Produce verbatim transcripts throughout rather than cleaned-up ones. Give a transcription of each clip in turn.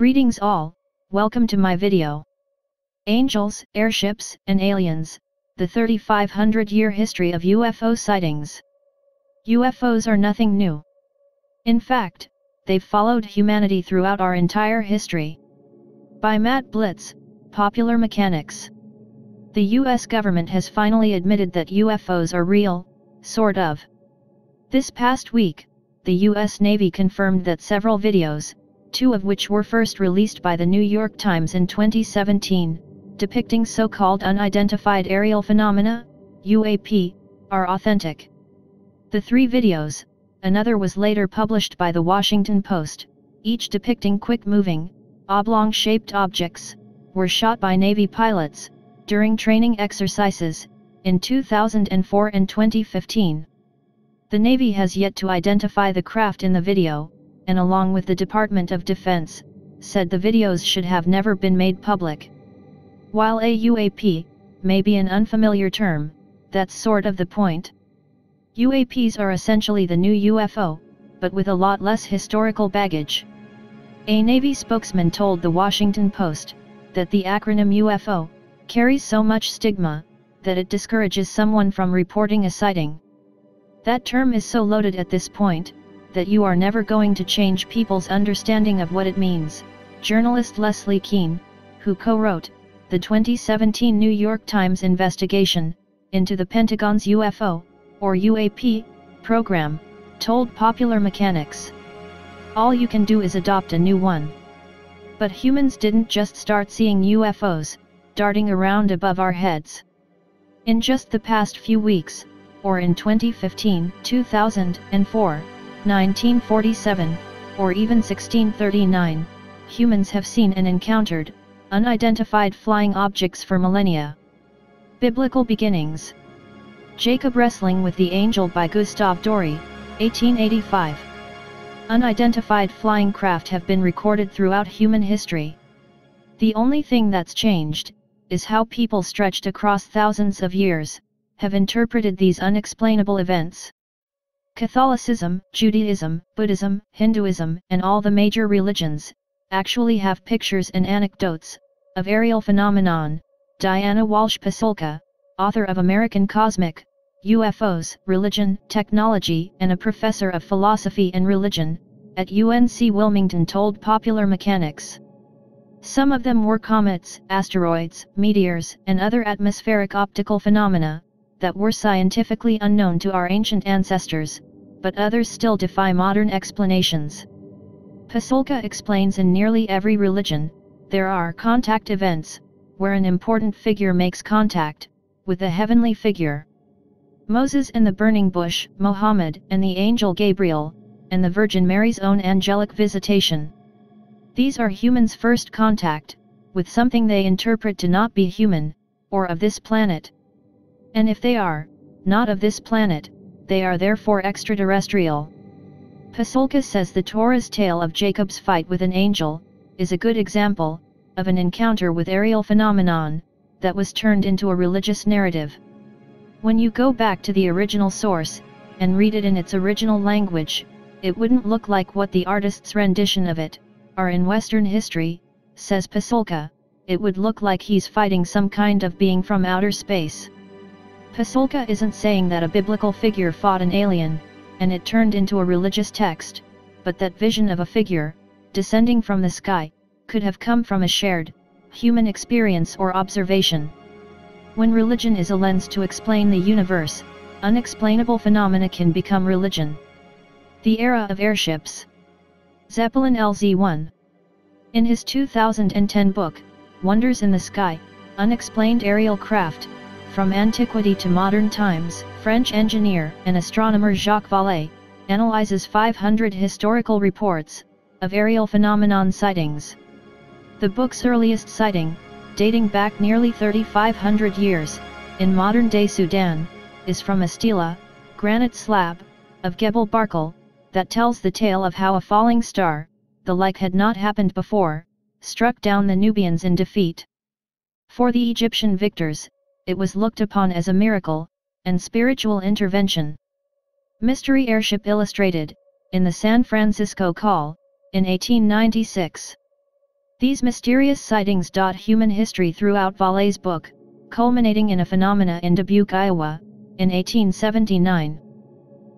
Greetings all, welcome to my video. Angels, Airships, and Aliens, the thirty-five hundred year history of U F O sightings. U F Os are nothing new. In fact, they've followed humanity throughout our entire history. By Matt Blitz, Popular Mechanics. The U S government has finally admitted that U F Os are real, sort of. This past week, the U S Navy confirmed that several videos, two of which were first released by the New York Times in twenty seventeen, depicting so-called unidentified aerial phenomena, U A P, are authentic. The three videos, another was later published by the Washington Post, each depicting quick-moving, oblong-shaped objects, were shot by Navy pilots, during training exercises, in two thousand four and twenty fifteen. The Navy has yet to identify the craft in the video, and along with the Department of Defense, said the videos should have never been made public. While a U A P may be an unfamiliar term, that's sort of the point. U A Ps are essentially the new U F O, but with a lot less historical baggage. A Navy spokesman told the Washington Post that the acronym U F O carries so much stigma that it discourages someone from reporting a sighting. That term is so loaded at this point, that you are never going to change people's understanding of what it means, journalist Leslie Kean, who co-wrote the twenty seventeen New York Times investigation into the Pentagon's U F O, or U A P, program, told Popular Mechanics. All you can do is adopt a new one. But humans didn't just start seeing U F Os, darting around above our heads. In just the past few weeks, or in twenty fifteen, two thousand four, nineteen forty-seven, or even sixteen thirty-nine, humans have seen and encountered unidentified flying objects for millennia. Biblical Beginnings. Jacob Wrestling with the Angel by Gustav Dore, eighteen eighty-five. Unidentified flying craft have been recorded throughout human history. The only thing that's changed is how people stretched across thousands of years have interpreted these unexplainable events. Catholicism, Judaism, Buddhism, Hinduism, and all the major religions actually have pictures and anecdotes of aerial phenomenon. Diana Walsh Pasulka, author of American Cosmic, U F Os, Religion, Technology, and a professor of philosophy and religion at U N C Wilmington, told Popular Mechanics. Some of them were comets, asteroids, meteors, and other atmospheric optical phenomena that were scientifically unknown to our ancient ancestors, but others still defy modern explanations. Pasulka explains in nearly every religion, there are contact events, where an important figure makes contact with a heavenly figure. Moses and the burning bush, Mohammed and the angel Gabriel, and the Virgin Mary's own angelic visitation. These are humans' first contact with something they interpret to not be human, or of this planet. And if they are not of this planet, they are therefore extraterrestrial. Pasulka says the Torah's tale of Jacob's fight with an angel is a good example of an encounter with aerial phenomenon that was turned into a religious narrative. When you go back to the original source and read it in its original language, it wouldn't look like what the artist's rendition of it are in Western history, says Pasulka. It would look like he's fighting some kind of being from outer space. Pasulka isn't saying that a biblical figure fought an alien, and it turned into a religious text, but that vision of a figure, descending from the sky, could have come from a shared, human experience or observation. When religion is a lens to explain the universe, unexplainable phenomena can become religion. The Era of Airships. Zeppelin L Z one. In his two thousand ten book, Wonders in the Sky, Unexplained Aerial Craft, From Antiquity to Modern Times, French engineer and astronomer Jacques Vallée analyzes five hundred historical reports of aerial phenomenon sightings. The book's earliest sighting, dating back nearly thirty-five hundred years, in modern-day Sudan, is from a stela, granite slab, of Gebel Barkal, that tells the tale of how a falling star, the like had not happened before, struck down the Nubians in defeat. For the Egyptian victors, it was looked upon as a miracle and spiritual intervention. Mystery Airship Illustrated, in the San Francisco Call, in eighteen ninety-six. These mysterious sightings dot human history throughout Vallée's book, culminating in a phenomena in Dubuque, Iowa, in eighteen seventy-nine.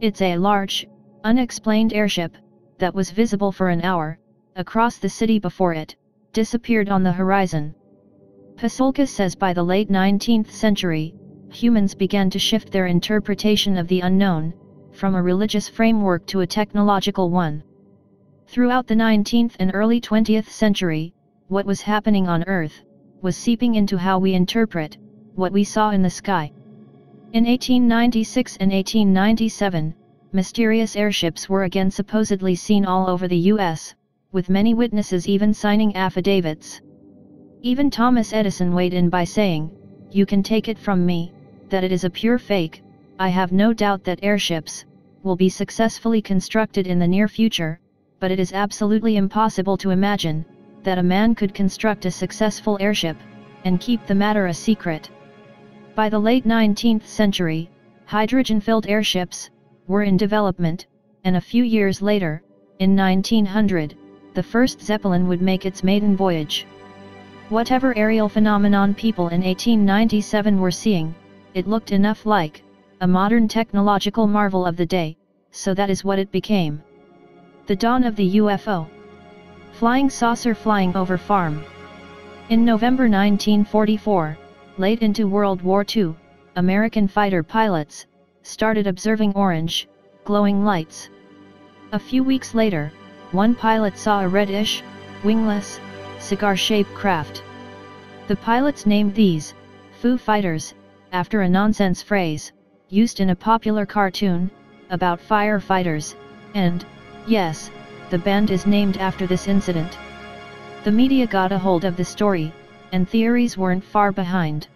It's a large, unexplained airship, that was visible for an hour, across the city before it, disappeared on the horizon. Pasulka says by the late nineteenth century, humans began to shift their interpretation of the unknown, from a religious framework to a technological one. Throughout the nineteenth and early twentieth century, what was happening on Earth, was seeping into how we interpret, what we saw in the sky. In eighteen ninety-six and eighteen ninety-seven, mysterious airships were again supposedly seen all over the U S, with many witnesses even signing affidavits. Even Thomas Edison weighed in by saying, "You can take it from me, that it is a pure fake. I have no doubt that airships, will be successfully constructed in the near future, but it is absolutely impossible to imagine, that a man could construct a successful airship, and keep the matter a secret." By the late nineteenth century, hydrogen-filled airships, were in development, and a few years later, in nineteen hundred, the first Zeppelin would make its maiden voyage. Whatever aerial phenomenon people in eighteen ninety-seven were seeing, it looked enough like, a modern technological marvel of the day, so that is what it became. The dawn of the U F O. Flying saucer flying over farm. In November nineteen forty-four, late into World War Two, American fighter pilots, started observing orange, glowing lights. A few weeks later, one pilot saw a reddish, wingless, cigar-shaped craft. The pilots named these, Foo Fighters, after a nonsense phrase, used in a popular cartoon, about firefighters, and, yes, the band is named after this incident. The media got a hold of the story, and theories weren't far behind.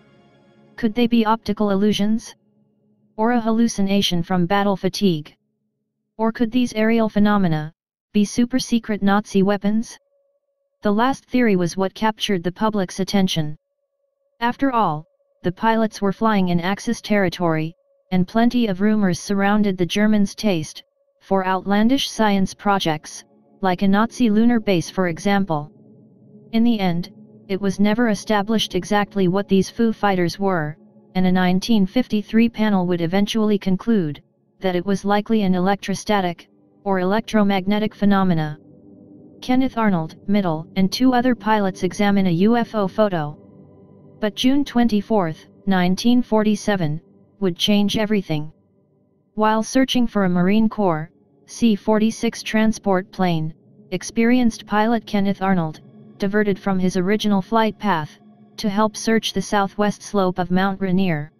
Could they be optical illusions? Or a hallucination from battle fatigue? Or could these aerial phenomena, be super-secret Nazi weapons? The last theory was what captured the public's attention. After all, the pilots were flying in Axis territory, and plenty of rumors surrounded the Germans' taste, for outlandish science projects, like a Nazi lunar base for example. In the end, it was never established exactly what these Foo Fighters were, and a nineteen fifty-three panel would eventually conclude, that it was likely an electrostatic, or electromagnetic phenomena. Kenneth Arnold, Middle, and two other pilots examine a U F O photo. But June twenty-fourth, nineteen forty-seven, would change everything. While searching for a Marine Corps, C forty-six transport plane, experienced pilot Kenneth Arnold, diverted from his original flight path, to help search the southwest slope of Mount Rainier.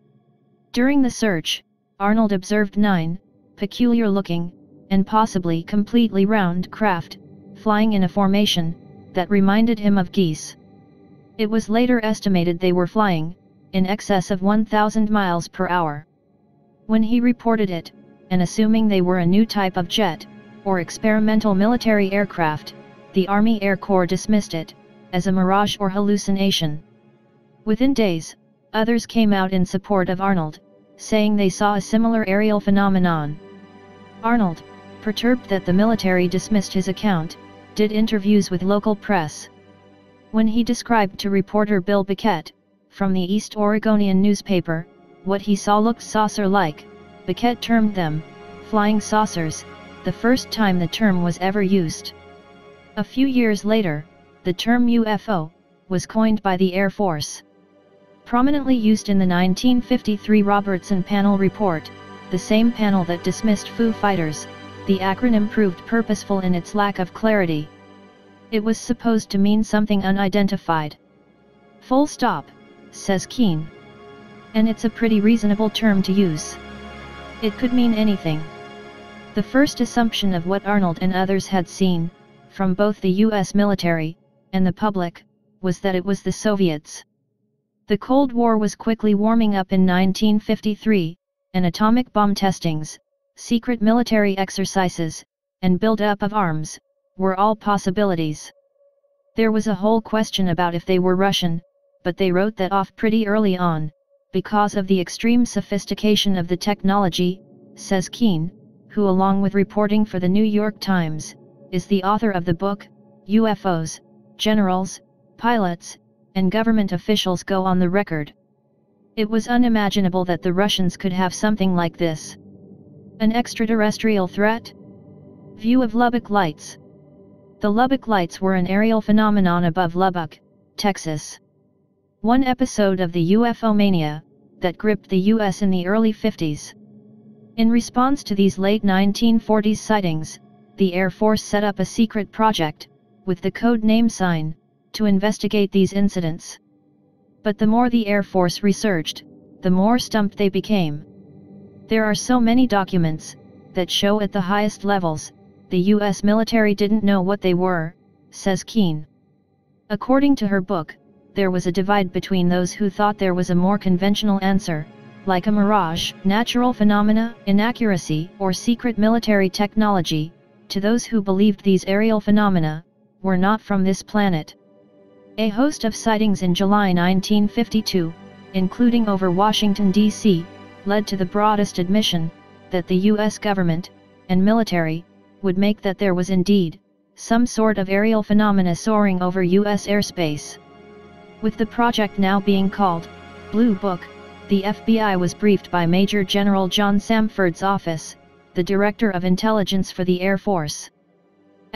During the search, Arnold observed nine, peculiar-looking, and possibly completely round craft, flying in a formation, that reminded him of geese. It was later estimated they were flying, in excess of one thousand miles per hour. When he reported it, and assuming they were a new type of jet, or experimental military aircraft, the Army Air Corps dismissed it, as a mirage or hallucination. Within days, others came out in support of Arnold, saying they saw a similar aerial phenomenon. Arnold, perturbed that the military dismissed his account, did interviews with local press. When he described to reporter Bill Biket, from the East Oregonian newspaper, what he saw looked saucer-like, Biket termed them, flying saucers, the first time the term was ever used. A few years later, the term U F O, was coined by the Air Force. Prominently used in the nineteen fifty-three Robertson Panel Report, the same panel that dismissed Foo Fighters, the acronym proved purposeful in its lack of clarity. It was supposed to mean something unidentified. Full stop, says Kean. And it's a pretty reasonable term to use. It could mean anything. The first assumption of what Arnold and others had seen, from both the U S military, and the public, was that it was the Soviets. The Cold War was quickly warming up in nineteen fifty-three, and atomic bomb testings, secret military exercises, and build-up of arms, were all possibilities. There was a whole question about if they were Russian, but they wrote that off pretty early on, because of the extreme sophistication of the technology, says Kean, who along with reporting for the New York Times, is the author of the book, U F Os, generals, pilots, and government officials go on the record. It was unimaginable that the Russians could have something like this. An extraterrestrial threat? View of Lubbock Lights. The Lubbock Lights were an aerial phenomenon above Lubbock, Texas. One episode of the U F O mania that gripped the U S in the early fifties. In response to these late nineteen forties sightings, the Air Force set up a secret project, with the code name SIGN, to investigate these incidents. But the more the Air Force researched, the more stumped they became. There are so many documents that show at the highest levels, the U S military didn't know what they were, says Kean. According to her book, there was a divide between those who thought there was a more conventional answer, like a mirage, natural phenomena, inaccuracy, or secret military technology, to those who believed these aerial phenomena were not from this planet. A host of sightings in July nineteen fifty-two, including over Washington, D C, led to the broadest admission that the U S government and military would make that there was indeed some sort of aerial phenomena soaring over U S airspace. With the project now being called Blue Book, the F B I was briefed by Major General John Samford's office, the Director of Intelligence for the Air Force.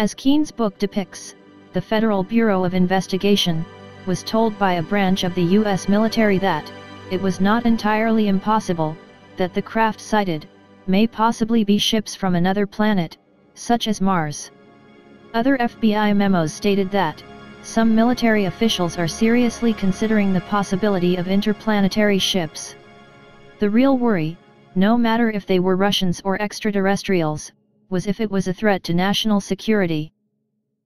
As Kean's book depicts, the Federal Bureau of Investigation was told by a branch of the U S military that it was not entirely impossible that the craft sighted may possibly be ships from another planet, such as Mars. Other F B I memos stated that some military officials are seriously considering the possibility of interplanetary ships. The real worry, no matter if they were Russians or extraterrestrials, was if it was a threat to national security.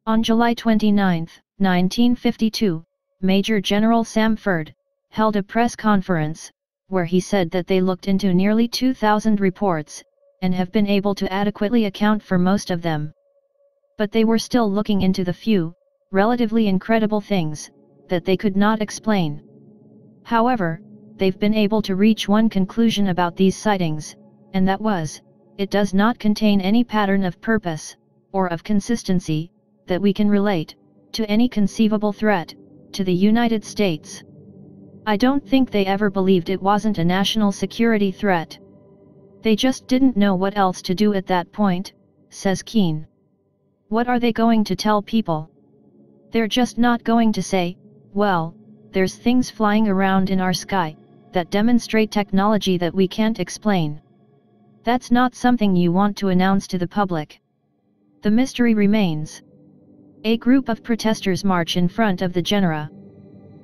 On July twenty-ninth, nineteen fifty-two, Major General Samford held a press conference, where he said that they looked into nearly two thousand reports, and have been able to adequately account for most of them. But they were still looking into the few, relatively incredible things that they could not explain. However, they've been able to reach one conclusion about these sightings, and that was, it does not contain any pattern of purpose, or of consistency, that we can relate to any conceivable threat to the United States. I don't think they ever believed it wasn't a national security threat. They just didn't know what else to do at that point, says Kean. What are they going to tell people? They're just not going to say, well, there's things flying around in our sky that demonstrate technology that we can't explain. That's not something you want to announce to the public. The mystery remains. A group of protesters march in front of the Genera.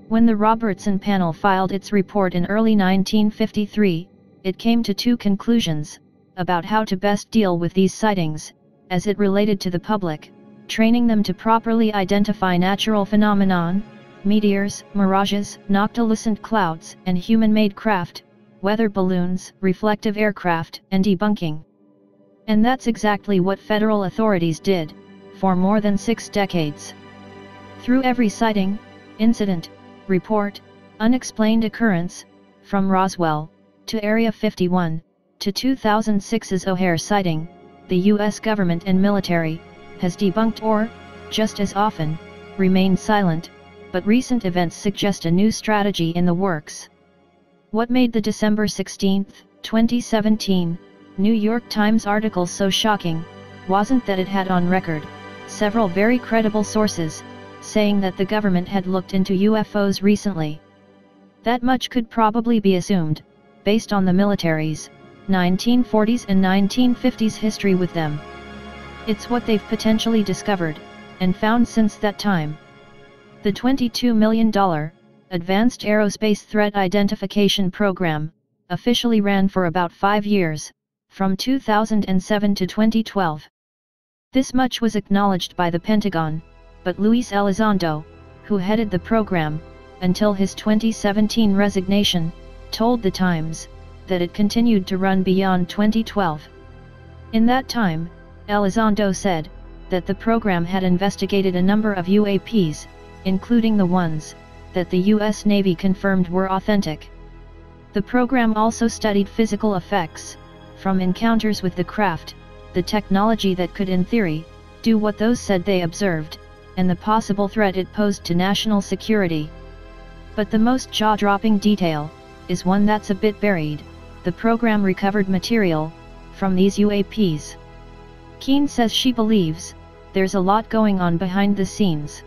When the Robertson panel filed its report in early nineteen fifty-three, it came to two conclusions about how to best deal with these sightings, as it related to the public. Training them to properly identify natural phenomenon, meteors, mirages, noctilucent clouds, and human-made craft, weather balloons, reflective aircraft, and debunking. And that's exactly what federal authorities did, for more than six decades. Through every sighting, incident, report, unexplained occurrence, from Roswell, to Area fifty-one, to two thousand six's O'Hare sighting, the U S government and military has debunked or, just as often, remained silent, but recent events suggest a new strategy in the works. What made the December sixteenth, twenty seventeen, New York Times article so shocking, wasn't that it had on record several very credible sources, saying that the government had looked into U F Os recently. That much could probably be assumed, based on the military's nineteen forties and nineteen fifties history with them. It's what they've potentially discovered and found since that time. The twenty-two million dollar Advanced Aerospace Threat Identification Program officially ran for about five years, from two thousand seven to twenty twelve. This much was acknowledged by the Pentagon, but Luis Elizondo, who headed the program until his twenty seventeen resignation, told the Times that it continued to run beyond twenty twelve. In that time, Elizondo said that the program had investigated a number of U A Ps, including the ones that the U S Navy confirmed were authentic. The program also studied physical effects from encounters with the craft, the technology that could in theory do what those said they observed, and the possible threat it posed to national security. But the most jaw-dropping detail, is one that's a bit buried, the program recovered material, from these U A Ps. Kean says she believes, there's a lot going on behind the scenes.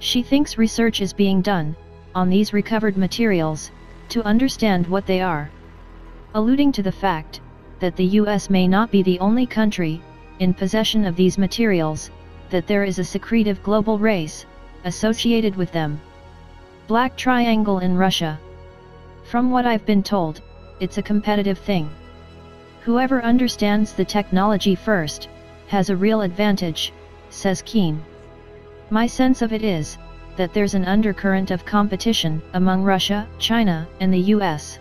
She thinks research is being done, on these recovered materials, to understand what they are. Alluding to the fact, that the U S may not be the only country, in possession of these materials, that there is a secretive global race, associated with them. Black Triangle in Russia. From what I've been told, it's a competitive thing. Whoever understands the technology first, has a real advantage, says Kean. My sense of it is, that there's an undercurrent of competition, among Russia, China, and the U S.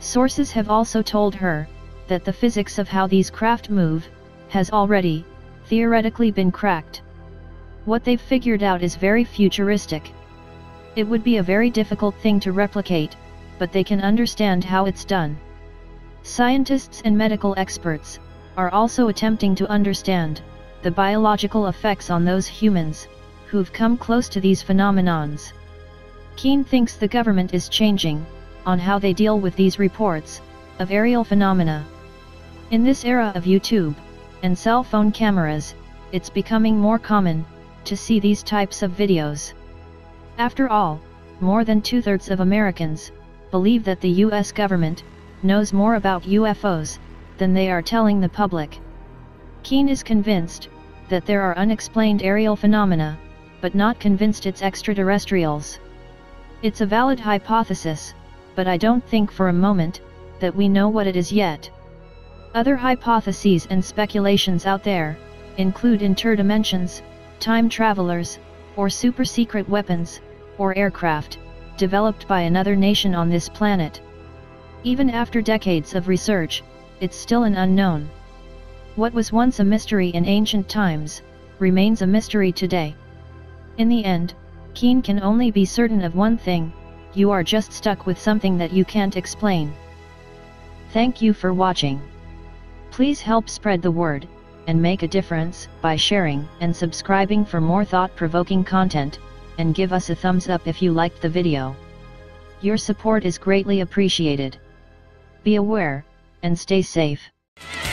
Sources have also told her, that the physics of how these craft move, has already, theoretically been cracked. What they've figured out is very futuristic. It would be a very difficult thing to replicate, but they can understand how it's done. Scientists and medical experts, are also attempting to understand, the biological effects on those humans, who've come close to these phenomenons. Kean thinks the government is changing, on how they deal with these reports, of aerial phenomena. In this era of YouTube, and cell phone cameras, it's becoming more common, to see these types of videos. After all, more than two-thirds of Americans, believe that the U S government, knows more about U F Os, than they are telling the public. Kean is convinced, that there are unexplained aerial phenomena, but not convinced it's extraterrestrials. It's a valid hypothesis, but I don't think for a moment, that we know what it is yet. Other hypotheses and speculations out there, include interdimensions, time travelers, or super-secret weapons, or aircraft, developed by another nation on this planet. Even after decades of research, it's still an unknown. What was once a mystery in ancient times, remains a mystery today. In the end, Kean can only be certain of one thing, you are just stuck with something that you can't explain. Thank you for watching. Please help spread the word, and make a difference, by sharing and subscribing for more thought-provoking content, and give us a thumbs up if you liked the video. Your support is greatly appreciated. Be aware, and stay safe.